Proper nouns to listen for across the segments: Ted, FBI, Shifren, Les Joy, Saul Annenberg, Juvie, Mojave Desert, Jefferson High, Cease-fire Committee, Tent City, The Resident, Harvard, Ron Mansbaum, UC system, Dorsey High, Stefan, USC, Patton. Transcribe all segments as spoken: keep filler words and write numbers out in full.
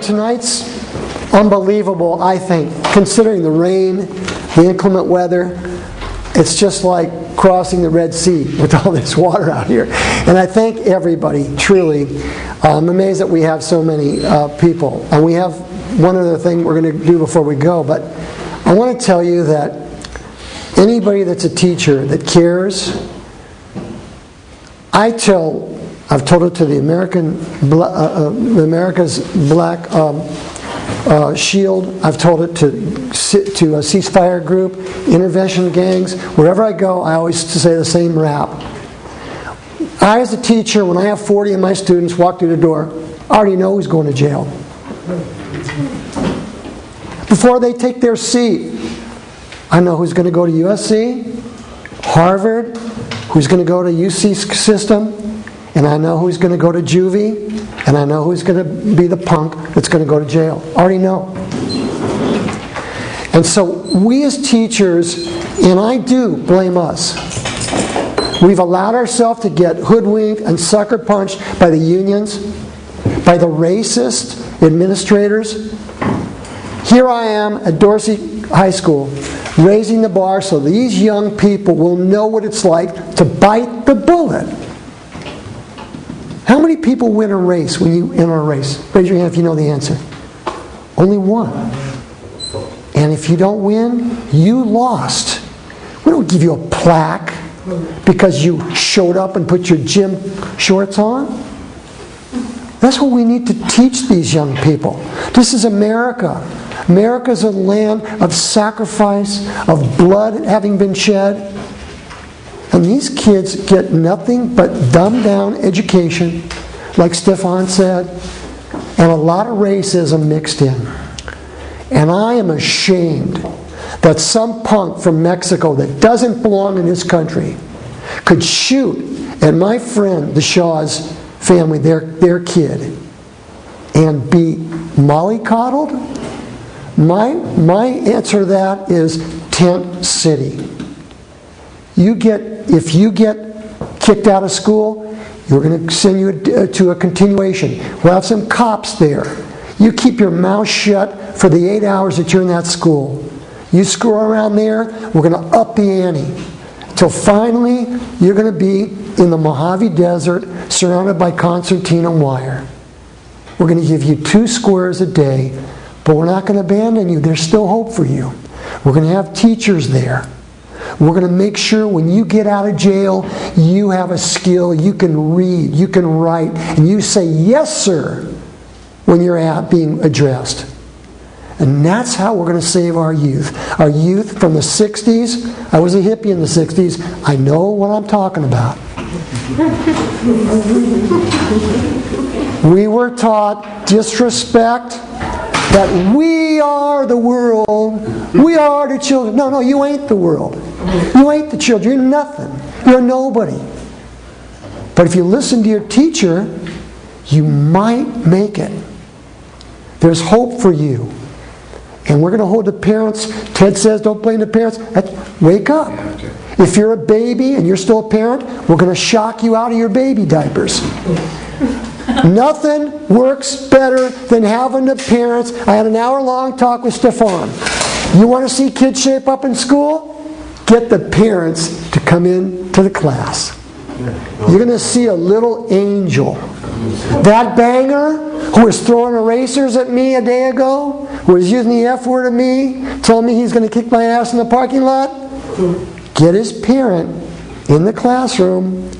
Tonight's unbelievable, I think, considering the rain, the inclement weather. It's just like crossing the Red Sea with all this water out here. And I thank everybody, truly. I'm amazed that we have so many uh, people. And we have one other thing we're going to do before we go, but I want to tell you that anybody that's a teacher that cares, I tell, I've told it to the American, uh, uh, America's Black um, uh, Shield. I've told it to to a ceasefire group, intervention gangs. Wherever I go, I always say the same rap. I, as a teacher, when I have forty of my students walk through the door, I already know who's going to jail. Before they take their seat, I know who's going to go to U S C, Harvard, who's going to go to U C system, and I know who's going to go to Juvie, and I know who's going to be the punk that's going to go to jail. I already know. And so we as teachers, and I do blame us, we've allowed ourselves to get hoodwinked and sucker punched by the unions, by the racist administrators. Here I am at Dorsey High School, raising the bar so these young people will know what it's like to bite the bullet. How many people win a race when you enter a race? Raise your hand if you know the answer. Only one. And if you don't win, you lost. We don't give you a plaque because you showed up and put your gym shorts on. That's what we need to teach these young people. This is America. America's a land of sacrifice, of blood having been shed. And these kids get nothing but dumbed down education, like Stefan said, and a lot of racism mixed in. And I am ashamed that some punk from Mexico that doesn't belong in this country could shoot at my friend, the Shaw's family, their, their kid, and be mollycoddled. My, my answer to that is Tent City. You get, if you get kicked out of school, we're going to send you to a continuation. We'll have some cops there. You keep your mouth shut for the eight hours that you're in that school. You screw around there, we're going to up the ante. Till finally, you're going to be in the Mojave Desert, surrounded by concertina wire. We're going to give you two squares a day, but we're not going to abandon you. There's still hope for you. We're going to have teachers there. We're going to make sure when you get out of jail, you have a skill, you can read, you can write, and you say, yes, sir, when you're out being addressed. And that's how we're going to save our youth. Our youth from the sixties, I was a hippie in the sixties, I know what I'm talking about. We were taught disrespect, that we are the world, we are the children. No, no, you ain't the world. You ain't the children, you're nothing, you're nobody. But if you listen to your teacher, you might make it. There's hope for you. And we're going to hold the parents. Ted says don't blame the parents. Wake up. If you're a baby and you're still a parent, we're going to shock you out of your baby diapers. Nothing works better than having the parents. I had an hour-long talk with Stefan. You want to see kids shape up in school? Get the parents to come in to the class. You're going to see a little angel. That banger who was throwing erasers at me a day ago, who was using the F word at me, told me he's going to kick my ass in the parking lot. Get his parent in the classroom,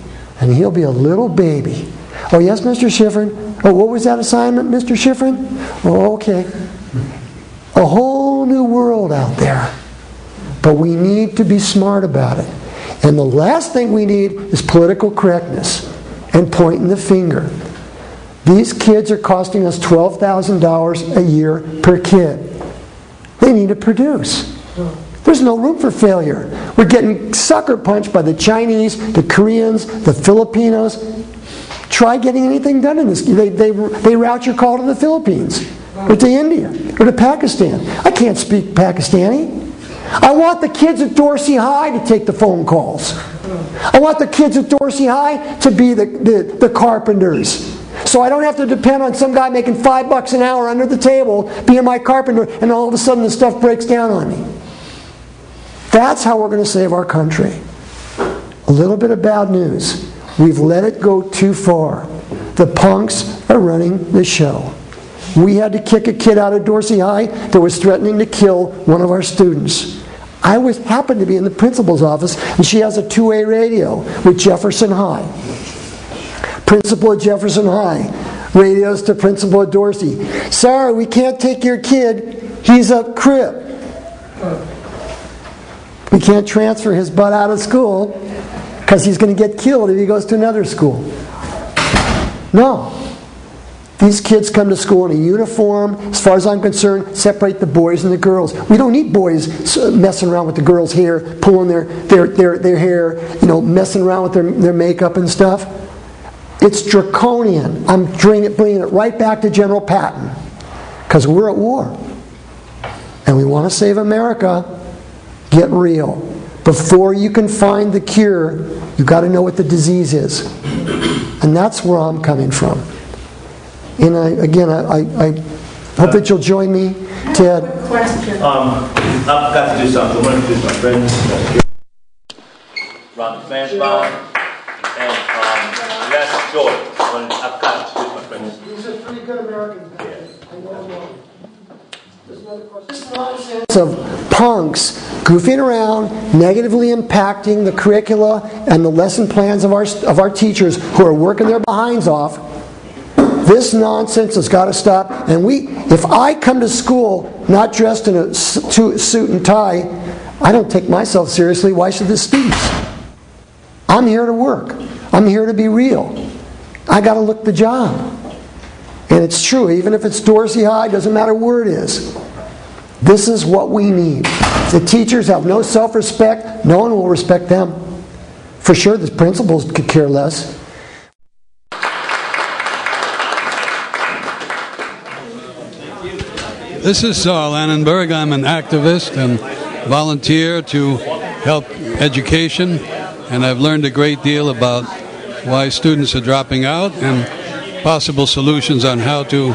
and he'll be a little baby. Oh, yes, Mister Shifren. Oh, what was that assignment, Mister Shifren? Oh, okay. A whole new world out there. But we need to be smart about it. And the last thing we need is political correctness and pointing the finger. These kids are costing us twelve thousand dollars a year per kid. They need to produce. There's no room for failure. We're getting sucker punched by the Chinese, the Koreans, the Filipinos. Try getting anything done in this. They, they, they route your call to the Philippines or to India or to Pakistan. I can't speak Pakistani. I want the kids at Dorsey High to take the phone calls. I want the kids at Dorsey High to be the, the, the carpenters. So I don't have to depend on some guy making five bucks an hour under the table being my carpenter, and all of a sudden the stuff breaks down on me. That's how we're going to save our country. A little bit of bad news. We've let it go too far. The punks are running the show. We had to kick a kid out of Dorsey High that was threatening to kill one of our students. I was happened to be in the principal's office, and she has a two-way radio with Jefferson High. Principal at Jefferson High radios to principal at Dorsey. Sorry, we can't take your kid. He's a crip. We can't transfer his butt out of school because he's going to get killed if he goes to another school. No. These kids come to school in a uniform. As far as I'm concerned, separate the boys and the girls. We don't need boys messing around with the girls' hair, pulling their, their, their, their hair, you know, messing around with their, their makeup and stuff. It's draconian. I'm bringing it right back to General Patton because we're at war. And we want to save America. Get real. Before you can find the cure, you've got to know what the disease is. And that's where I'm coming from. And I, again, I, I hope that you'll join me, Ted. I have a question. Um, I've got to do something. I want to introduce my friends. Ron Mansbaum and um, Les Joy. I've got to introduce my friends. These are pretty good Americans. Yeah. I know them all. There's another question. This nonsense of punks goofing around, negatively impacting the curricula and the lesson plans of our, of our teachers who are working their behinds off. This nonsense has got to stop. And we, if I come to school not dressed in a suit and tie, I don't take myself seriously. Why should the students? I'm here to work. I'm here to be real. I got to look the job. And it's true. Even if it's Dorsey High, it doesn't matter where it is. This is what we need. The teachers have no self-respect. No one will respect them. For sure, the principals could care less. This is Saul Annenberg. I'm an activist and volunteer to help education, and I've learned a great deal about why students are dropping out and possible solutions on how to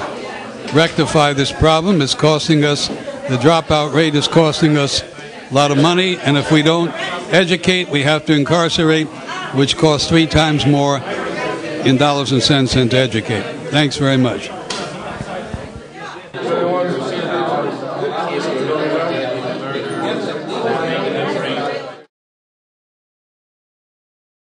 rectify this problem. It's costing us, the dropout rate is costing us a lot of money, and if we don't educate, we have to incarcerate, which costs three times more in dollars and cents than to educate. Thanks very much.